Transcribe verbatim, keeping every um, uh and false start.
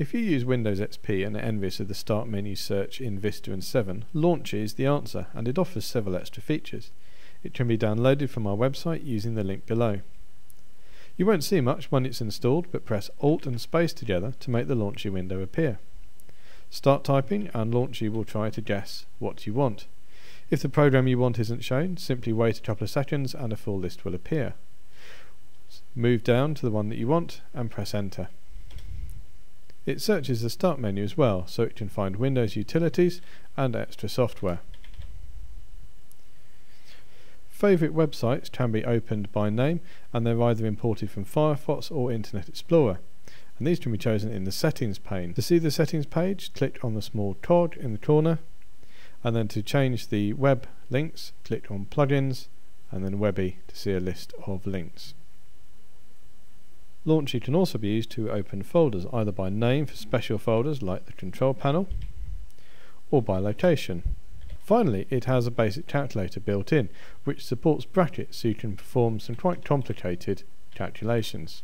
If you use Windows X P and are envious of the start menu search in Vista and seven, Launchy is the answer, and it offers several extra features. It can be downloaded from our website using the link below. You won't see much when it's installed, but press Alt and Space together to make the Launchy window appear. Start typing and Launchy will try to guess what you want. If the program you want isn't shown, simply wait a couple of seconds and a full list will appear. Move down to the one that you want and press Enter. It searches the Start menu as well, so it can find Windows utilities and extra software. Favourite websites can be opened by name, and they're either imported from Firefox or Internet Explorer, and these can be chosen in the Settings pane. To see the Settings page, click on the small cog in the corner, and then to change the web links, click on Plugins and then Webby to see a list of links. Launchy can also be used to open folders, either by name for special folders like the control panel, or by location. Finally, it has a basic calculator built in, which supports brackets so you can perform some quite complicated calculations.